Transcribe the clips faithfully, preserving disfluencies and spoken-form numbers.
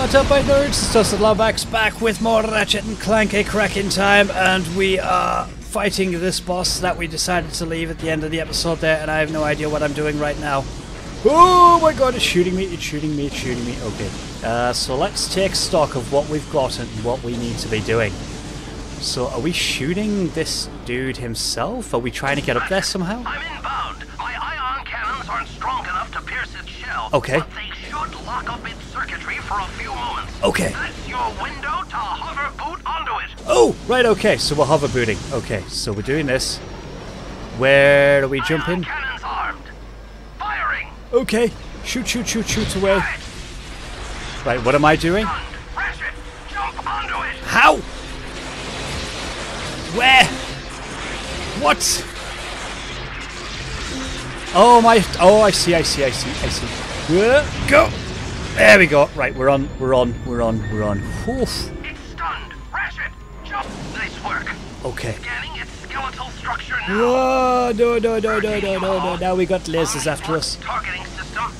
What up, my nerds? Toasted Lombax back with more Ratchet and Clank, A Crack in Time, and we are fighting this boss that we decided to leave at the end of the episode there, and I have no idea what I'm doing right now. Oh my god, it's shooting me, it's shooting me, it's shooting me. Okay, uh, so let's take stock of what we've got and what we need to be doing. So are we shooting this dude himself? Are we trying to get up there somehow? I'm inbound. My ion cannons aren't strong enough to pierce its shell. Okay. But they should lock up its circuitry for a few moments. Okay. That's your window to hover boot onto it. Oh, right, okay. So we're hover booting. Okay, so we're doing this. Where are we jumping? Ion cannons armed. Firing. Okay. Shoot, shoot, shoot, shoot away. Right, what am I doing? Press it. Jump onto it. How? Where? What? Oh my! Oh, I see, I see, I see, I see. Uh, go! There we go. Right, we're on, we're on, we're on, we're on. Oof. It's stunned. Ratchet, jump. Nice work. Okay. Scanning its skeletal structure now. Oh, no, no, no, no, no, no, no! Now we got lasers after us. Targeting system.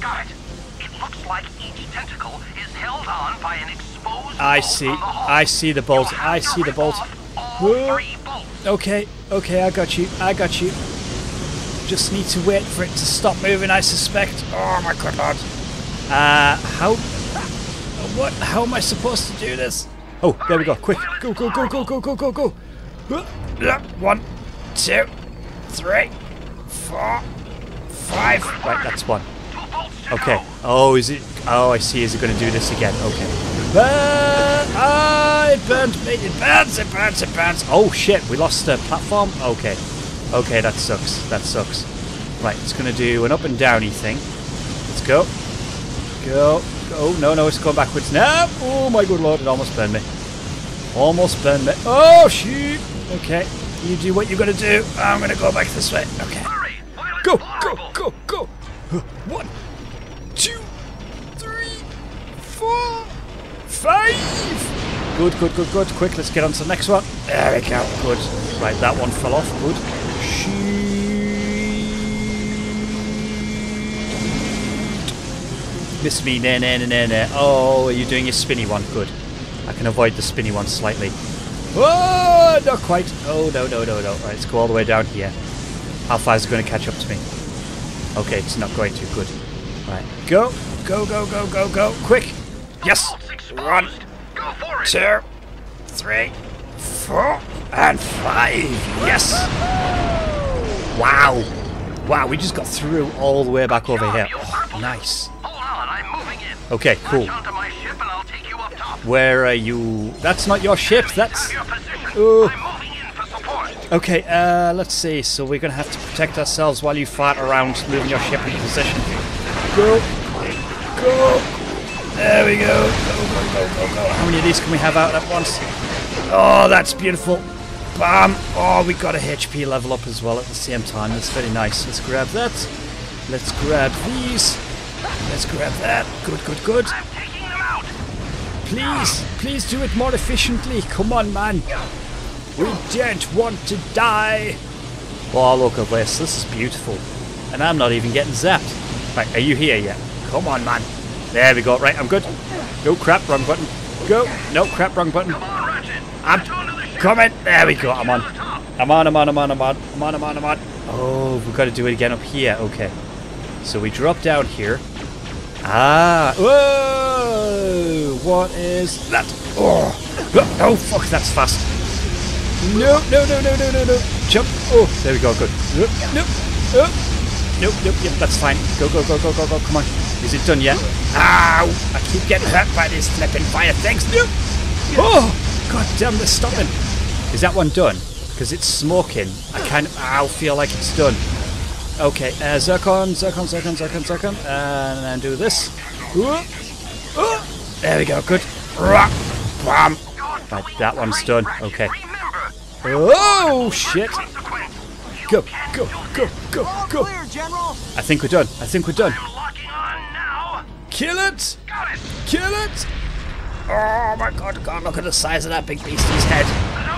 Got it. It looks like each tentacle is held on by an exposed. I see. I see the bolt. I see the bolt. Okay, okay, I got you, I got you. Just need to wait for it to stop moving, I suspect. Oh my god. Uh, how... What? How am I supposed to do this? Oh, there we go, quick. Go, go, go, go, go, go, go, go. One, two, three, four, five. Right, that's one. Okay. Oh, is it... Oh, I see. Is it going to do this again? Okay. Uh, ah, it burns me, it burns, it burns, it burns. Oh shit, we lost the platform? Okay. Okay, that sucks, that sucks. Right, it's going to do an up and downy thing. Let's go. Go. Oh, no, no, it's going backwards now. Oh my good lord, it almost burned me. Almost burned me. Oh shit. Okay, you do what you got to do. I'm going to go back this way. Okay. Go, go, go, go. One, two, three, four. Five! Good, good, good, good. Quick, let's get on to the next one. There we go. Good. Right, that one fell off. Good. Shoot. Miss me. Nah, nah, nah, nah, nah. Oh, are you doing your spinny one? Good. I can avoid the spinny one slightly. Oh, not quite. Oh, no, no, no, no. Right, let's go all the way down here. How far is it going to catch up to me? Okay, it's not going to. Good. Right. Go. Go, go, go, go, go. Quick. Yes! One, two, three, four, and five! Yes! Wow! Wow, we just got through all the way back over here. Oh, nice. Okay, cool. Where are you? That's not your ship, that's... Ooh. Okay, uh, let's see. So we're going to have to protect ourselves while you fart around moving your ship into position. Go! Go! There we go. Go, go, go, go. How many of these can we have out at once? Oh, that's beautiful. Bam. Oh, we got a H P level up as well at the same time. That's very nice. Let's grab that. Let's grab these. Let's grab that. Good, good, good. I'm taking them out. Please, please do it more efficiently. Come on, man. We don't want to die. Oh, look at this. This is beautiful. And I'm not even getting zapped. Right, are you here yet? Come on, man. There we go. Right, I'm good. Go, crap, wrong button. Go. No, crap, wrong button. Come on, Ratchet. I'm coming. There we go. I'm on. I'm on, I'm on, I'm on, I'm on. I'm on, I'm on, I'm on. Oh, we've got to do it again up here. Okay. So we drop down here. Ah. Whoa. What is that? Oh. Oh, fuck, that's fast. No, no, no, no, no, no, no. Jump. Oh, there we go. Good. Nope. Nope. Nope, nope, yep, that's fine. Go, go, go, go, go, go. Come on. Is it done yet? Ow! I keep getting hurt by this flipping fire. Thanks, dude! Oh! God damn, they're stopping. Is that one done? Because it's smoking. I can't... Ow, feel like it's done. Okay, uh, Zircon, Zircon, Zircon, Zircon, Zircon. And then do this. There we go, good. Bam! Right, that one's done. Okay. Oh, shit! Go, go, go, go, go! I think we're done. I think we're done. Kill it! Got it! Kill it! Oh my god, god, look at the size of that big beastie's head.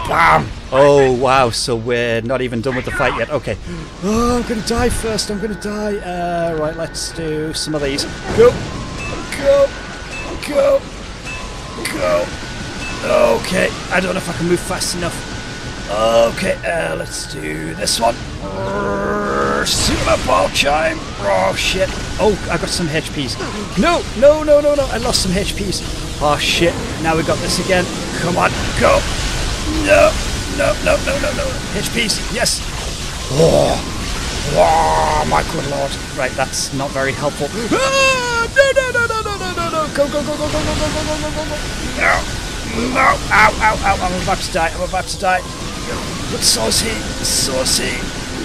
Bam! Oh wow, so we're not even done with the fight yet. Okay. Oh, I'm gonna die first, I'm gonna die. Uh, right, let's do some of these. Go! Go! Go! Go! Okay, I don't know if I can move fast enough. Okay, uh, let's do this one. Super ball chime! Oh shit! Oh, I got some H Ps. No, no, no, no, no! I lost some H Ps. Oh shit! Now we got this again. Come on, go! No, no, no, no, no, no! H Ps, yes. Oh, oh my good lord! Right, that's not very helpful. Ah, no, no, no, no, no, no, no! Go, go, go, go, go, go, go, go, go, go, go, go! No, no! Ow, ow, ow! I'm about to die! I'm about to die! But saucy, saucy.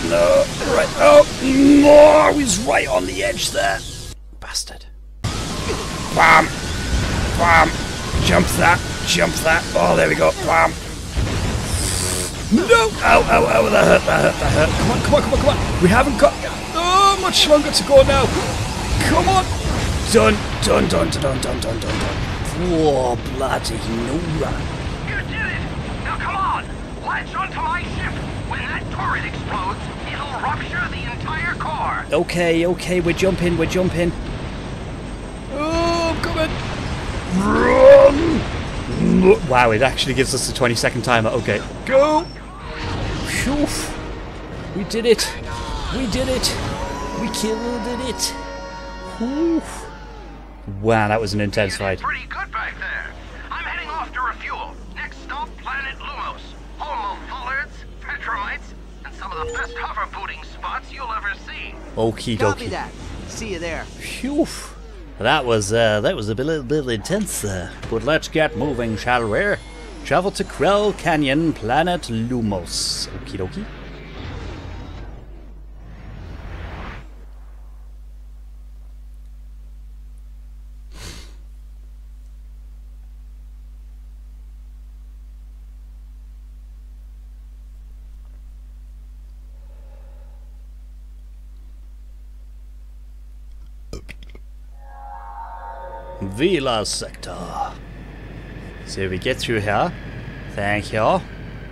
No, right. Oh, no, he's right on the edge there. Bastard. Bam. Bam. Jump that. Jump that. Oh, there we go. Bam. No. Ow, ow, ow. That hurt. That hurt. That hurt. Come on, come on, come on, come on. We haven't got oh, much longer to go now. Come on. Done. Done, done, done, done, done, done, done. Oh, bloody Nora. You did it. Now, come on. Latch onto my ship. When that turret explodes, it'll rupture the entire core. Okay, okay, we're jumping, we're jumping. Oh, I'm coming. Run! Wow, it actually gives us the twenty second timer. Okay, go! Phew. We did it. We did it. We killed it. Whew. Wow, that was an intense fight. Pretty good back there. I'm heading off to refuel. Next stop, Planet Lumos. Home of Ballards, Petromites, and some of the best hover booting spots you'll ever see. Okie dokie. Copy that. See you there. Phew. That was, uh, that was a little bit intense there. But let's get moving, shall we? Travel to Krell Canyon, Planet Lumos. Okie dokie. Vela Sector. So we get through here. Thank you.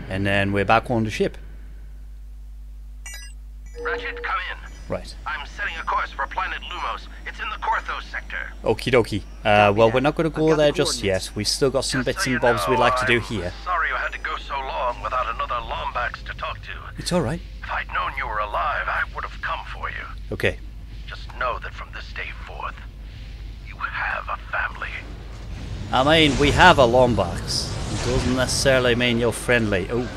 And then we're back on the ship. Ratchet, come in. Right. I'm setting a course for Planet Lumos. It's in the Korthos Sector. Okie dokie. Uh, well, we're not going to go there just yet. We've still got some bits and bobs we'd like to do here. Sorry you had to go so long without another Lombax to talk to. It's alright. If I'd known you were alive, I would have come for you. Okay. Just know that from this day forth, have a family. I mean, we have a Lombax. It doesn't necessarily mean you're friendly. Oh,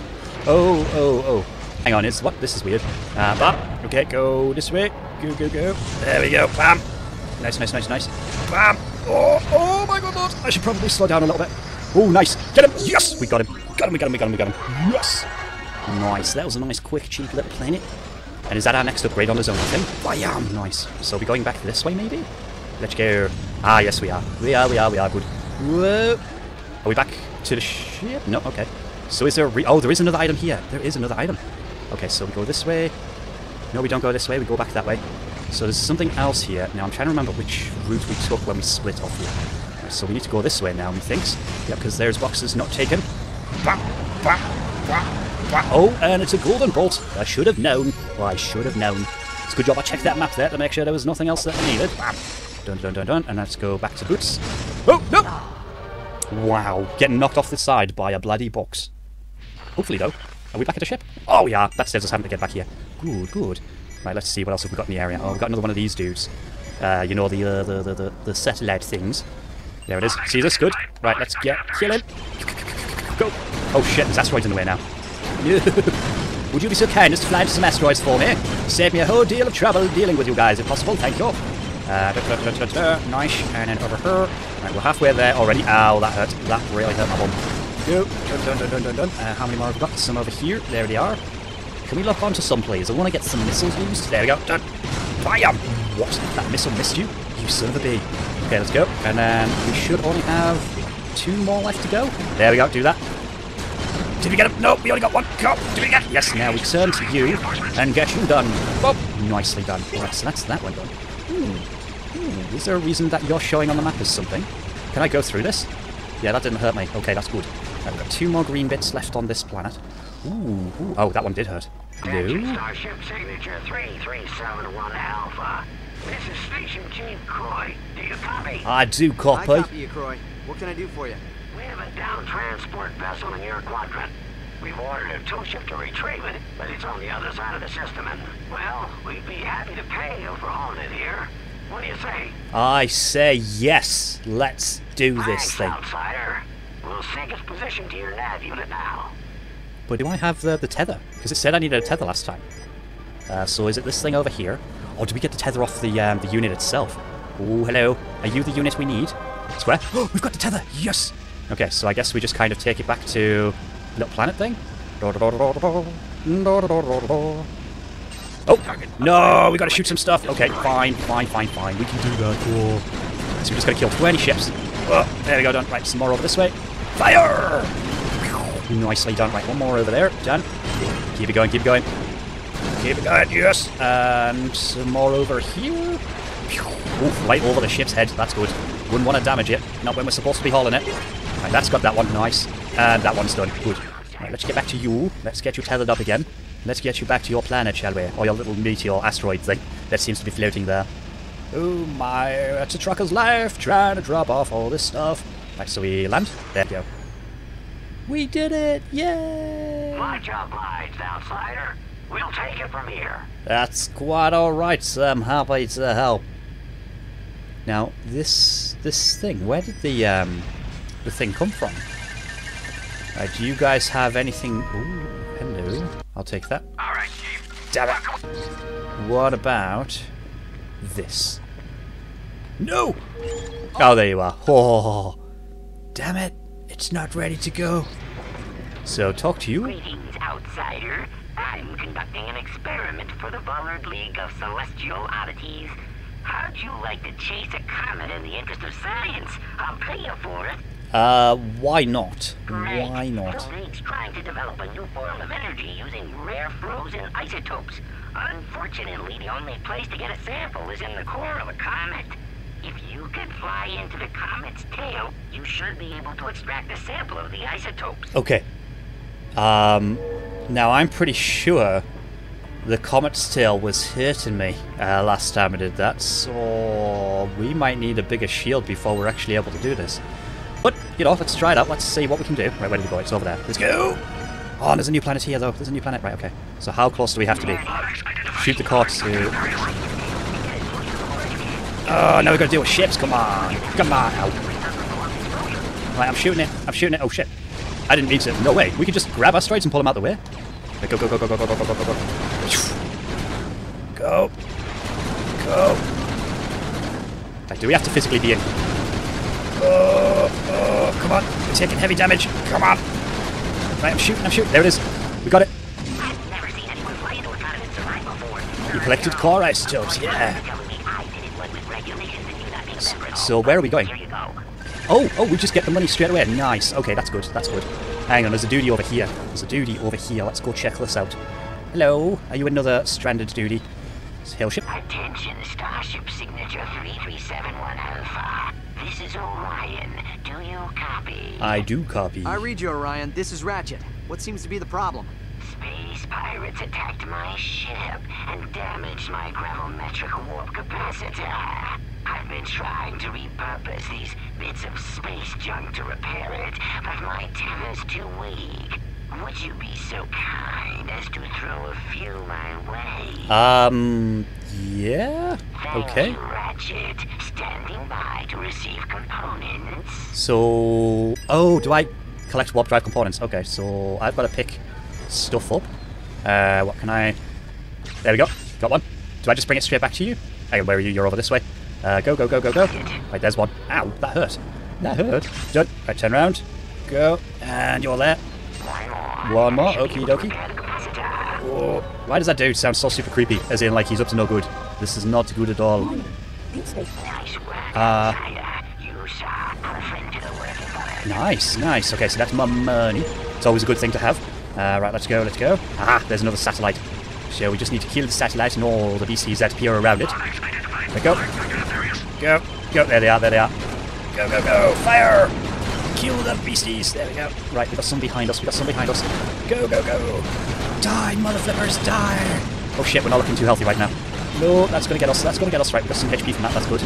oh, oh, oh. Hang on, it's what? This is weird. Uh, bam. Okay, go this way. Go, go, go. There we go. Bam. Nice, nice, nice, nice. Bam. Oh, oh my God, Lord. I should probably slow down a little bit. Oh, nice. Get him. Yes, we got him. Got him. We got him. We got him. We got him. Yes. Nice. That was a nice, quick, cheap little planet. And is that our next upgrade on the zone? I think. I am. Nice. So we're going back this way, maybe. Let's go. Ah, yes, we are. We are, we are, we are. Good. Whoa. Are we back to the ship? No, okay. So is there a re- Oh, there is another item here. There is another item. Okay, so we go this way. No, we don't go this way. We go back that way. So there's something else here. Now, I'm trying to remember which route we took when we split off here. Right, so we need to go this way now, methinks. Yeah, because there's boxes not taken. Bah, bah, bah, bah. Oh, and it's a golden bolt. I should have known. Well, I should have known. It's a good job I checked that map there to make sure there was nothing else that I needed. Bah. Dun, dun, dun, dun, and let's go back to Boots. Oh, no! Wow, getting knocked off the side by a bloody box. Hopefully, though. Are we back at the ship? Oh, we are. That saves us having to get back here. Good, good. Right, let's see what else have we got in the area. Oh, we've got another one of these dudes. Uh, you know, the, uh, the, the, the, the satellite things. There it is. See this? Good. Right, let's get... Kill him. Go. Oh, shit, there's asteroids in the way now. Would you be so kind as to fly into some asteroids for me? Save me a whole deal of trouble dealing with you guys, if possible. Thank you. Uh, da, da, da, da, da. Nice, and then over here. Right, we're halfway there already. Ow, that hurt. That really hurt my bum. Go. Dun, dun, dun, dun, dun. Uh, how many more have we got? Some over here. There they are. Can we lock onto some, please? I want to get some missiles used. There we go. Dun. Fire! What? That missile missed you? You son of a bee. Okay, let's go. And then we should only have two more left to go. There we go. Do that. Did we get him? No, we only got one. Go. Did we get him? Yes, now we turn to you and get you done. Boop. Nicely done. Alright, so that's that one done. Hmm. Is there a reason that you're showing on the map as something? Can I go through this? Yeah, that didn't hurt me. Okay, that's good. Right, we've got two more green bits left on this planet. Ooh, ooh. Oh, that one did hurt. No. Starship signature three three seven one Alpha. This is Station King Croy. Do you copy? I do copy. I copy you, Croy. What can I do for you? We have a down transport vessel in your quadrant. We've ordered a tow ship to retrieve it, but it's on the other side of the system, and, well, we'd be happy to pay you for hauling it here. What do you say? I say yes. Let's do this Thanks, thing. Outsider. We'll sync its position to your nav unit now. But do I have the, the tether? Because it said I needed a tether last time. Uh, so is it this thing over here? Or do we get the tether off the um, the unit itself? Oh, hello. Are you the unit we need? Square. Oh, we've got the tether. Yes. Okay, so I guess we just kind of take it back to the little planet thing. Oh, no, we got to shoot some stuff. Okay, fine, fine, fine, fine. We can do that. Cool. So we just got to kill twenty ships. Oh, there we go, done. Right, some more over this way. Fire! Nicely done. Right, one more over there. Done. Keep it going, keep it going. Keep it going, yes. And some more over here. Oof, right over the ship's head. That's good. Wouldn't want to damage it. Not when we're supposed to be hauling it. Right, that's got that one. Nice. And that one's done. Good. Right, let's get back to you. Let's get you tethered up again. Let's get you back to your planet, shall we? Or your little meteor asteroid thing that seems to be floating there. Oh my, that's a trucker's life, trying to drop off all this stuff. Right, so we land. There we go. We did it! Yay! Much obliged, outsider. We'll take it from here. That's quite alright, sir. I'm happy to help. Now, this this thing, where did the, um, the thing come from? Right, do you guys have anything... Ooh, hello. I'll take that. Alright, Chief. Damn it. What about this? No! Oh, there you are. Oh, damn it. It's not ready to go. So, talk to you. Greetings, outsider. I'm conducting an experiment for the Ballard League of Celestial Oddities. How'd you like to chase a comet in the interest of science? I'll pay you for it. Uh, why not? Great. Why not? The league's trying to develop a new form of energy using rare frozen isotopes. Unfortunately, the only place to get a sample is in the core of a comet. If you could fly into the comet's tail, you should be able to extract a sample of the isotopes. Okay. Um, now I'm pretty sure the comet's tail was hurting me uh, last time I did that, so we might need a bigger shield before we're actually able to do this. But, you know, let's try it out. Let's see what we can do. Right, where did it go? It's over there. Let's go! Oh, there's a new planet here, though. There's a new planet. Right, okay. So how close do we have to be? Shoot the core to... Oh, now we've got to deal with ships. Come on. Come on. Ow. Right, I'm shooting it. I'm shooting it. Oh, shit. I didn't mean to. No way. We can just grab our asteroids and pull them out the way. Right, go, go, go, go, go, go, go, go, go, go, go. Go. Go. Right, do we have to physically be in? Oh, oh, come on. We're taking heavy damage. Come on. Right, I'm shooting, I'm shooting. There it is. We got it. I've never seen anyone fly into a planet and survive before. You collected core isotopes, yeah. So where are we going? Oh, oh, we just get the money straight away. Nice. Okay, that's good, that's good. Hang on, there's a duty over here. There's a duty over here. Let's go check this out. Hello. Are you another stranded duty? Hail ship. Attention, Starship Signature three three seven one Alpha. This is Orion. Do you copy? I do copy. I read you, Orion. This is Ratchet. What seems to be the problem? Space pirates attacked my ship and damaged my gravimetric warp capacitor. I've been trying to repurpose these bits of space junk to repair it, but my tether's too weak. Would you be so kind as to throw a few my way? Um, yeah? Thank okay. You, Ratchet. Standing by to receive components. So... Oh, do I collect warp drive components? Okay, so I've got to pick stuff up. Uh, what can I... There we go. Got one. Do I just bring it straight back to you? Hey, where are you? You're over this way. Uh, go, go, go, go, go. Right, there's one. Ow, that hurt. That hurt. Done. Right, turn around. Go. And you're there. One more, okie dokie. Whoa. Why does that dude sound so super creepy? As in, like, he's up to no good. This is not good at all. Uh, nice, nice. Okay, so that's my money. It's always a good thing to have. Uh, right, let's go, let's go. Aha, there's another satellite. So we just need to kill the satellite and all the beasties that appear around it. There we go. Go, go. There they are, there they are. Go, go, go. Fire! Kill the beasties! There we go. Right, we got some behind us, we got some behind us. Go, go, go! Die, motherflippers, die! Oh shit, we're not looking too healthy right now. No, that's gonna get us. That's gonna get us right. Got some H P from that. That's good.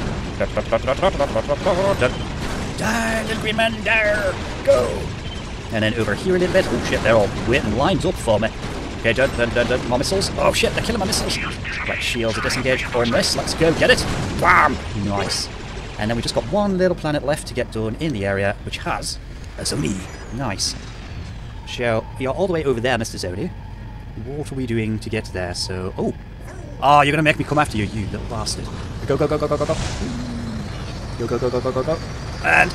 Die, little green man, there. Go. And then over here a little bit. Oh shit, they're all waiting lined up for me. Okay, dun, dun, dun, dun. My missiles. Oh shit, they're killing my missiles. Right, shields are disengaged or miss. Let's go get it. Wham! Nice. And then we just got one little planet left to get done in the area, which has a Zoni. Nice. So you're all the way over there, Mister Zoni. What are we doing to get there? So, oh, oh, you're gonna make me come after you, you little bastard! Go, go, go, go, go, go, go, go, go, go, go, go, go, go, and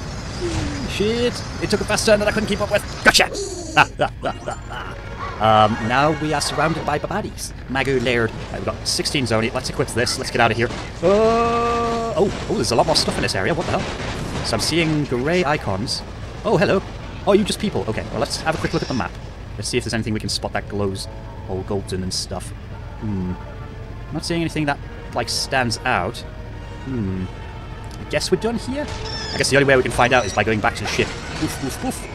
shit! It took a fast turn that I couldn't keep up with. Gotcha! Ah, ah, ah, ah. Um, now we are surrounded by baddies. Magoo layered. Right, we've got sixteen Zoni. Let's equip this. Let's get out of here. Uh, oh, oh, there's a lot more stuff in this area. What the hell? So I'm seeing grey icons. Oh, hello. Oh, you just people. Okay, well, let's have a quick look at the map. Let's see if there's anything we can spot that glows all golden and stuff. Hmm. I'm not seeing anything that, like, stands out. Hmm. I guess we're done here? I guess the only way we can find out is by going back to the ship. Oof, oof, oof.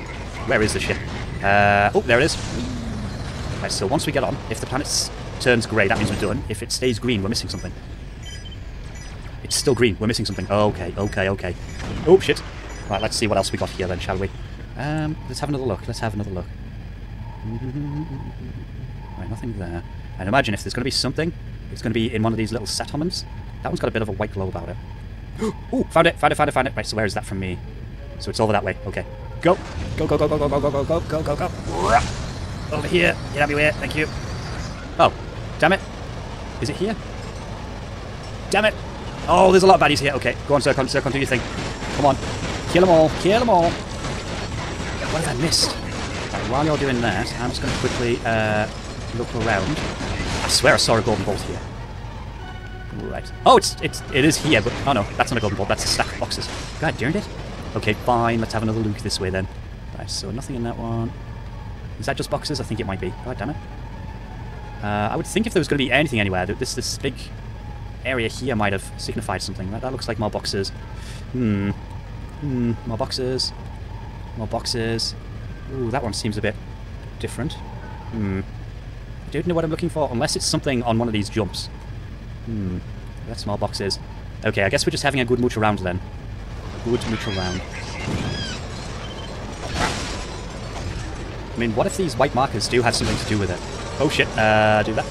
Where is the ship? Uh, oh, there it is. Right, so once we get on, if the planet turns grey, that means we're done. If it stays green, we're missing something. It's still green. We're missing something. Okay, okay, okay. Oh, shit. Right, let's see what else we got here then, shall we? Um, let's have another look. Let's have another look. Right, nothing there. And imagine if there's going to be something, it's going to be in one of these little settlements. That one's got a bit of a white glow about it. Ooh, found it, found it, found it, found it. Right, so where is that from me? So it's over that way. Okay. Go. Go, go, go, go, go, go, go, go, go, go, go, go. Over here. Get out of my way. Thank you. Oh, damn it. Is it here? Damn it. Oh, there's a lot of baddies here. Okay, go on, Zircon, Zircon, do your thing. Come on. Kill them all. Kill them all. What have I missed? Right, while you're doing that, I'm just going to quickly uh, look around. I swear I saw a golden bolt here. Right. Oh, it's it's it is here, but oh no, that's not a golden bolt. That's a stack of boxes. God darn it. Okay, fine. Let's have another look this way then. Right. So nothing in that one. Is that just boxes? I think it might be. God damn it. Uh, I would think if there was going to be anything anywhere, this this big area here might have signified something. Right? That looks like more boxes. Hmm. Hmm. More boxes. More boxes. Ooh, that one seems a bit different. Hmm. I don't know what I'm looking for, unless it's something on one of these jumps. Hmm. That's small boxes. Okay, I guess we're just having a good mooch around then. A good mooch around. I mean, what if these white markers do have something to do with it? Oh shit, uh, do that.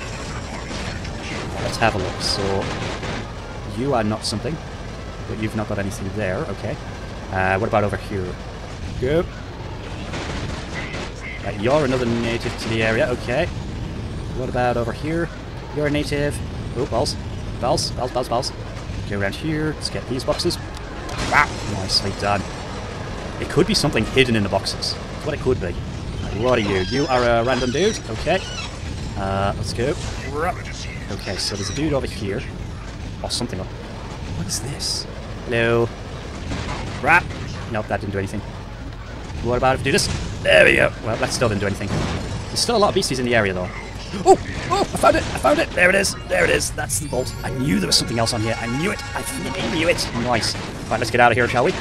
Let's have a look. So, you are not something, but you've not got anything there, okay. Uh, what about over here? Go. Right, you're another native to the area, okay. What about over here? You're a native. Oh, balls. Balls, balls, balls, balls. Go around here, let's get these boxes. Ah, nicely done. It could be something hidden in the boxes. That's what it could be. Right, what are you? You are a random dude, okay. Uh, let's go. Okay, so there's a dude over here. Oh, something up. What is this? Hello. Crap. Nope, that didn't do anything. What about if we do this? There we go. Well, that still didn't do anything. There's still a lot of beasties in the area, though. Oh! Oh! I found it! I found it! There it is! There it is! That's the bolt. I knew there was something else on here. I knew it! I knew it! Nice. Right, let's get out of here, shall we?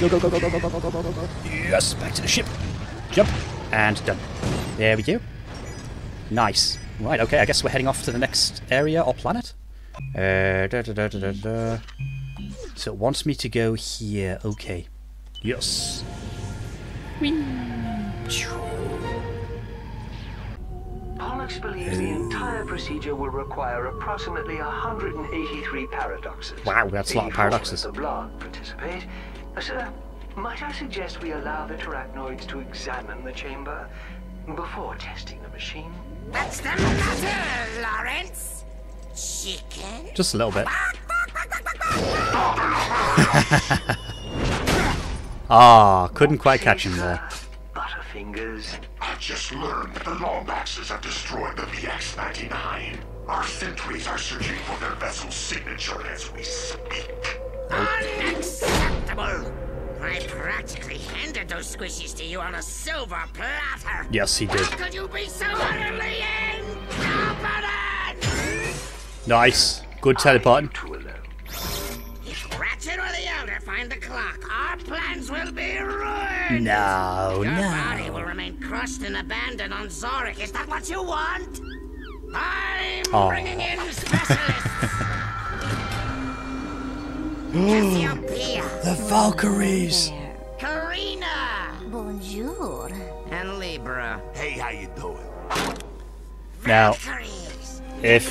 Go, go, go, go, go, go, go, go, go, go, go. Yes! Back to the ship! Jump! And done. There we go. Nice. Right, okay, I guess we're heading off to the next area or planet. Uh, da, da, da, da, da. So it wants me to go here. Okay. Yes. Whee. Pollux believes the entire procedure will require approximately one hundred eighty-three paradoxes. Wow, that's a lot of paradoxes. The blood participate. Uh, sir, might I suggest we allow the Terracnoids to examine the chamber before testing the machine? What's the matter, Lawrence? Chicken? Just a little bit. Ah, oh, couldn't quite catch him there. Butterfingers. I just learned that the Lombaxes have destroyed the V X ninety-nine. Our sentries are searching for their vessel's signature as we speak. Unacceptable! I practically handed those squishies to you on a silver platter. Yes, he did. How could you be so utterly incompetent? Nice. Good teleporting. Ratchet or the Elder find the clock, our plans will be ruined! No, Your no. Your body will remain crushed and abandoned on Zorik. Is that what you want? I'm oh. bringing in specialists! Cassiopeia. The Valkyries. Karina. Bonjour. And Libra. Hey, how you doing? Now, if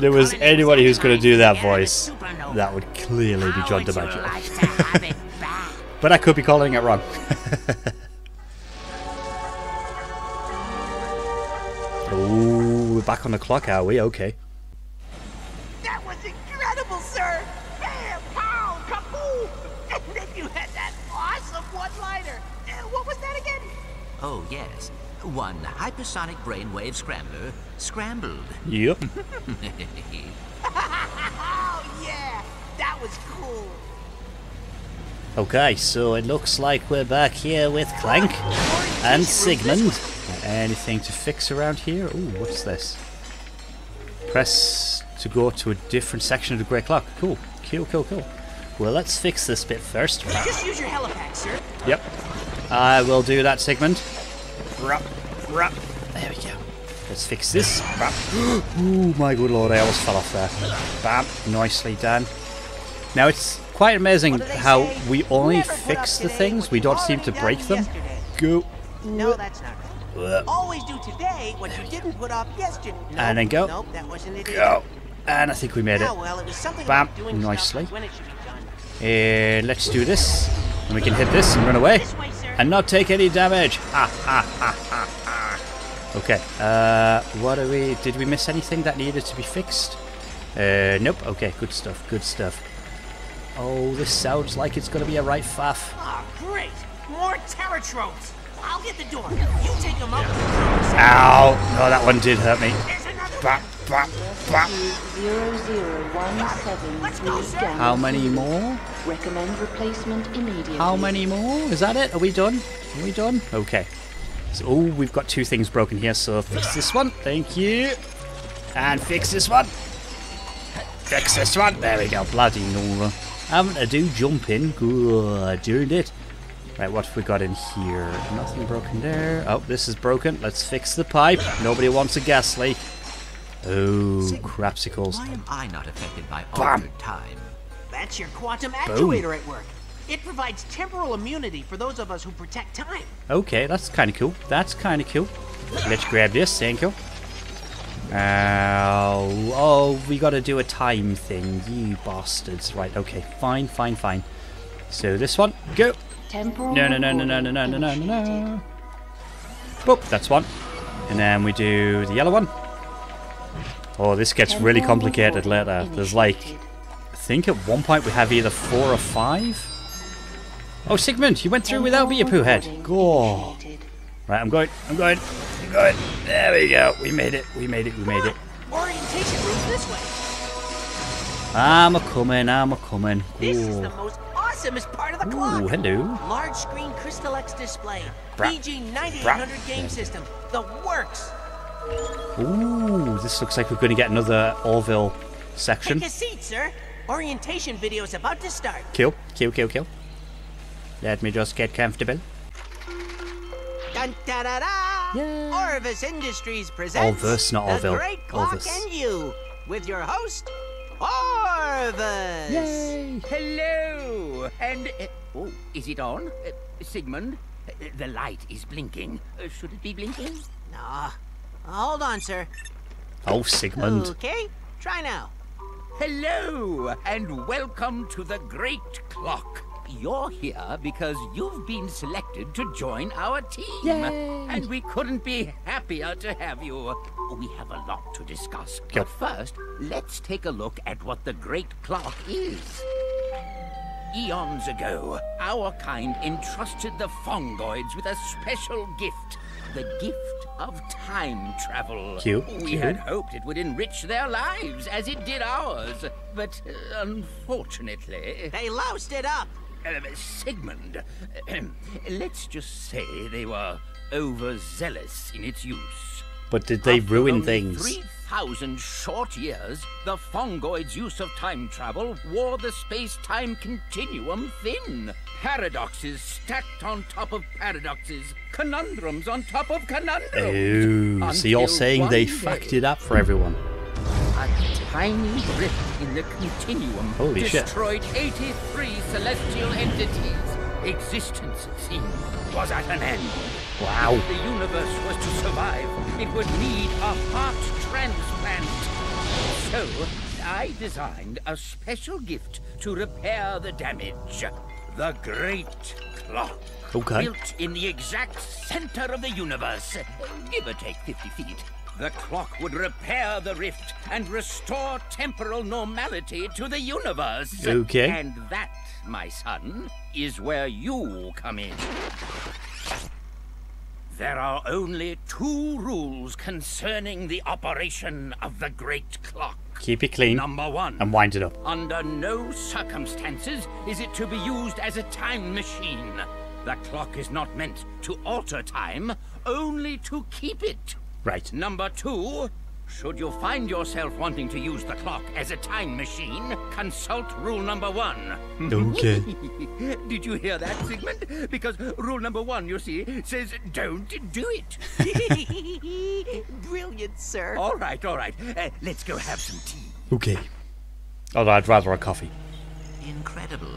there was anybody who's going to do that voice, that would clearly be John DiMaggio. But I could be calling it wrong. Ooh, we're back on the clock, are we? Okay. That was incredible, sir! Bam! Pow! Kaboom! And then you had that awesome one-liner! What was that again? Oh, yes. One hypersonic brainwave scrambler scrambled. Yep. Oh, yeah! That was cool! Okay, so it looks like we're back here with Clank and Sigmund. Anything to fix around here? Ooh, what's this? Press to go to a different section of the Great Clock. Cool, cool, cool, cool. Well, let's fix this bit first. Just use your helipad, sir. Yep. I will do that, Sigmund. Rup, rup. There we go. Let's fix this. Ooh, my good lord, I almost fell off there. Bam, nicely done. Now it's quite amazing how say? we only fix the things, we don't seem to break them. Yesterday. Go. No, that's not right. Always do today what you didn't put off yesterday. Nope, and then go. Nope, that wasn't it. Go. And I think we made it. Oh, well, it was Bam, doing nicely. When it be done. Uh, let's do this. And we can hit this and run away. Way, and not take any damage. Ah, ah, ah, ah, ah. Okay. Uh, what are we, did we miss anything that needed to be fixed? Uh, nope. Okay, good stuff, good stuff. Oh, this sounds like it's going to be a right faff. Oh, great! More Terratrons! I'll get the door. You take them up. Ow! No, that one did hurt me. Bap, bap, bap. How many more? Recommend replacement immediately. How many more? Is that it? Are we done? Are we done? Okay. So, oh, we've got two things broken here, so fix this one. Thank you. And fix this one. Fix this one. There we go. Bloody Nora. Haven't I do jump in? Good, doing it. Right, what have we got in here? Nothing broken there. Oh, this is broken. Let's fix the pipe. Nobody wants a gas leak. Oh, Sig, crapsicles. Why am I not affected by altered time? That's your quantum actuator at work. It provides temporal immunity for those of us who protect time. Okay, that's kind of cool. That's kind of cool. Let's grab this. Thank you. Oh, oh, we gotta do a time thing, you bastards. Right, okay, fine, fine, fine. So this one, go! Temporal no, no, no, no, no, no, no, no, no, no. Boop, that's one. And then we do the yellow one. Oh, this gets Temporal really complicated later. There's like, I think at one point we have either four or five. Oh, Sigmund, you went through Temporal without me, you poo head. Go. Right, I'm going, I'm going, I'm going. There we go. We made it, we made it, we made it. Orientation route this way. I'm a coming, I'm a coming. This is the most awesomest part of the clock. Ooh, hello. Large screen Crystal X display. B G ninety-eight hundred game system. The works. Ooh, this looks like we're going to get another Orville section. Take a seat, sir. Orientation video is about to start. Kill, kill, kill, kill. Let me just get comfortable. Dun, da, da, da. Yeah. Orvus Industries presents Orvus, not Orville. The Great Clock Orvus. And You with your host, Orvus. Yay. Hello. And uh, oh, is it on, uh, Sigmund? Uh, the light is blinking. Uh, should it be blinking? Nah. Hold on, sir. Oh, Sigmund. Okay. Try now. Hello, and welcome to the Great Clock. You're here because you've been selected to join our team. Yay. And we couldn't be happier to have you. We have a lot to discuss. Yep. But first, let's take a look at what the Great Clock is. Eons ago, our kind entrusted the Fongoids with a special gift. The gift of time travel. Cute. We Cute. had hoped it would enrich their lives, as it did ours. But uh, unfortunately... They loused it up! Uh, Sigmund, let's just say they were overzealous in its use. But did they After ruin things? three thousand short years, the Fongoids' use of time travel wore the space-time continuum thin. Paradoxes stacked on top of paradoxes, conundrums on top of conundrums. Oh, so you're saying they fucked it up for everyone. tiny rift in the continuum. Holy destroyed shit. eighty-three celestial entities. Existence, it seemed, was at an end. Wow. If the universe was to survive, it would need a heart transplant. So, I designed a special gift to repair the damage. The Great Clock. Okay. Built in the exact center of the universe, give or take fifty feet. The clock would repair the rift and restore temporal normality to the universe. Okay. And that, my son, is where you come in. There are only two rules concerning the operation of the Great Clock. Keep it clean. Number one. And wind it up. Under no circumstances is it to be used as a time machine. The clock is not meant to alter time, only to keep it. Right. Number two, should you find yourself wanting to use the clock as a time machine, consult rule number one. Okay. Did you hear that, Sigmund? Because rule number one, you see, says don't do it. Brilliant, sir. All right, all right. Uh, let's go have some tea. Okay. Although I'd rather a coffee. Incredible.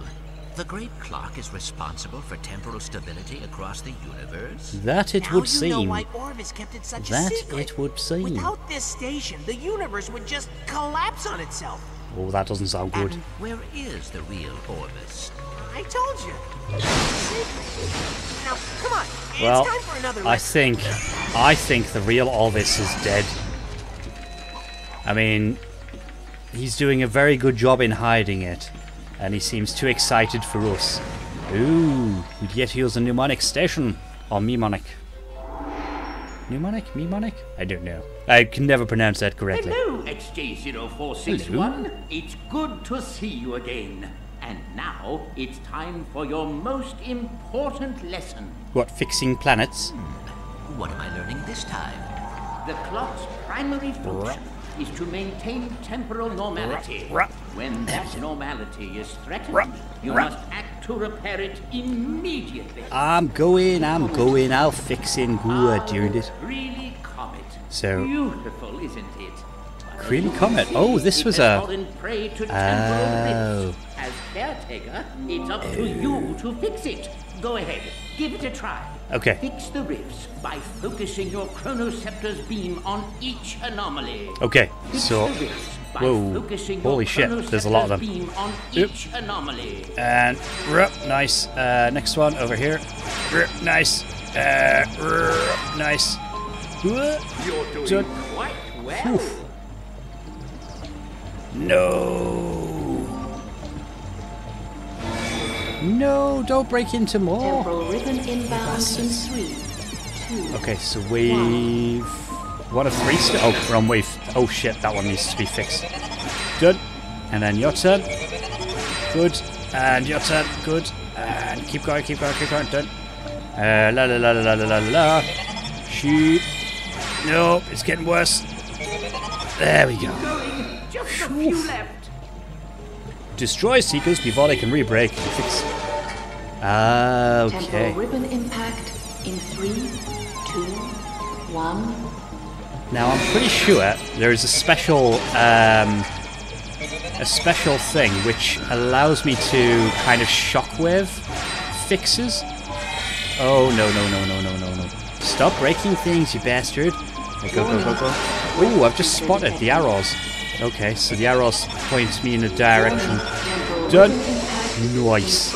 The Great Clock is responsible for temporal stability across the universe? That it now would you seem. Know why Orvis kept it such that a secret. It would seem. Without this station, the universe would just collapse on itself. Oh, that doesn't sound good. And where is the real Orvis? I told you. Now, come on. Well, it's time for another I think, I think the real Orvis is dead. I mean, he's doing a very good job in hiding it. And he seems too excited for us. Ooh, we yet here's a mnemonic station. Or mnemonic. Mnemonic? Mnemonic? I don't know. I can never pronounce that correctly. Hello, X J zero four six one. It's good to see you again. And now it's time for your most important lesson. What, fixing planets? Hmm. What am I learning this time? The clock's primary function is to maintain temporal normality. When that normality is threatened, you must act to repair it immediately. I'm going, I'm going, I'll fix in Gua doing it. Really Comet. So beautiful, isn't it? Really Comet. Oh, this was a oh. As caretaker, it's up to you to fix it. Go ahead. Give it a try. Okay. Fix the rifts by focusing your chronoceptor's beam on each anomaly. Okay. Fix so, whoa! Holy shit! There's a lot of them. Each anomaly. And rup, nice. Uh, next one over here. Rup, nice. Uh, rup, nice. You're doing quite well. Oof. No. No, don't break into more. Temporal ribbon inbound in three, two, okay, so wave one of three. Oh, wrong wave. Oh shit, that one needs to be fixed. Good, and then your turn. Good, and your turn. Good, and keep going, keep going, keep going. Done. Uh, la la la la la la la. Shoot. No, it's getting worse. There we go. Just a few left. Destroy seekers before they can re-break. Fix. Ah, okay. Temporal ribbon impact in three, two, one. Now I'm pretty sure there is a special, um, a special thing which allows me to kind of shockwave fixes. Oh no no no no no no no! Stop breaking things, you bastard! Go go go go! Ooh, I've just spotted the arrows. Okay, so the arrows point me in a direction. Done. Nice.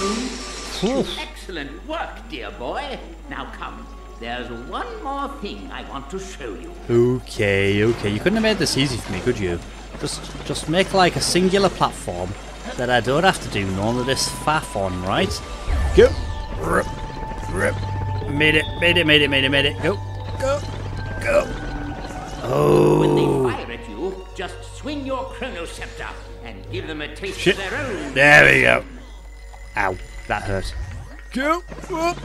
Oof. Excellent work, dear boy. Now come. There's one more thing I want to show you. Okay, okay. You couldn't have made this easy for me, could you? Just, just make like a singular platform that I don't have to do none of this faff on, right? Go. Rip, rip. Made it, made it, made it, made it, made it. Go, go, go. Oh. When they fire at you, just swing your chronoceptor and give them a taste Shit. Of their own. There we go. Ow, that hurt. Go, up,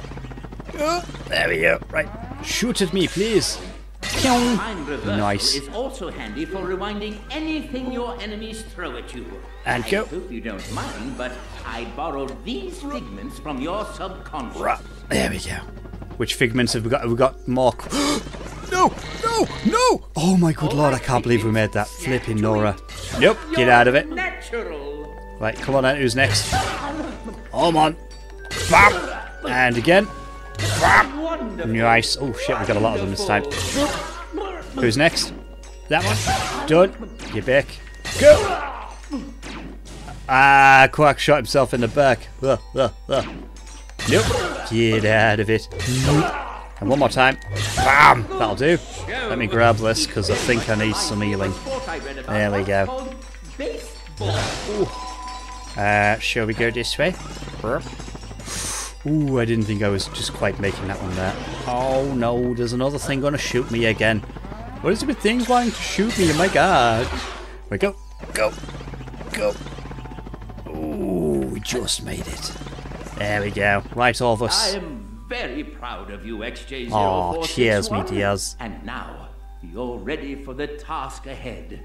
go. There we go. Right, shoot at me, please. Nice. It's also handy for rewinding anything your enemies throw at you. And go. I hope you don't mind, but I borrowed these figments from your subconscious. Right. There we go. Which figments have we got? Have we got more? no, no, no! Oh my good lord, I can't believe we made that. Flipping Nora. Nope, get out of it. Right, come on then, who's next? Come on. Bam! And again. Bam! Nice. Oh shit, we got a lot of them this time. Who's next? That one. Done. Get back. Go! Ah, Quark shot himself in the back. Uh, uh, uh. Nope. Get out of it. Nope. And one more time. Bam! That'll do. Let me grab this because I think I need some healing. There we go. Uh, shall we go this way? Ooh, I didn't think I was just quite making that one there. Oh no, there's another thing going to shoot me again. What is it with things wanting to shoot me? Oh my god. Here we go. Go. Go. Ooh, we just made it. There we go. Right, all of us. I am very proud of you, X J zero four six one. Oh, cheers, me dears. And now, you're ready for the task ahead.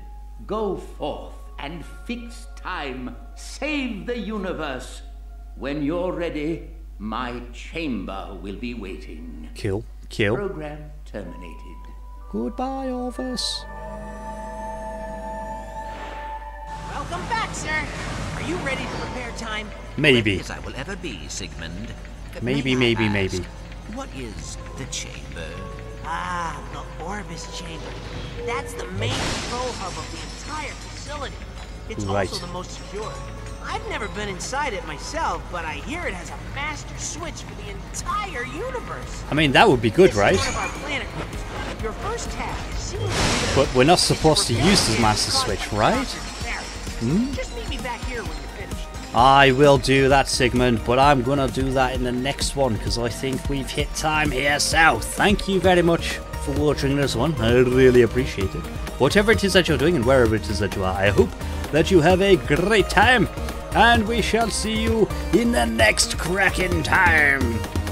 Go forth and fix time. Save the universe. When you're ready, my chamber will be waiting. Kill. Kill. Program terminated. Goodbye, Orvus. Welcome back, sir. Are you ready to repair time? Maybe. As I will ever be, Sigmund. Maybe, maybe, maybe. What is the chamber? Ah, the Orvus Chamber. That's the main control hub of the entire facility. It's right. Also the most secure. I've never been inside it myself, but I hear it has a master switch for the entire universe. I mean, that would be good, this right? Is one of our planet groups. Your first task is but we're not supposed to use this master switch, right? Hmm? Just meet me back here when you're finished. I will do that, Sigmund, but I'm going to do that in the next one because I think we've hit time here. So, thank you very much for watching this one. I really appreciate it. Whatever it is that you're doing and wherever it is that you are, I hope that you have a great time. And we shall see you in the next Crack in Time.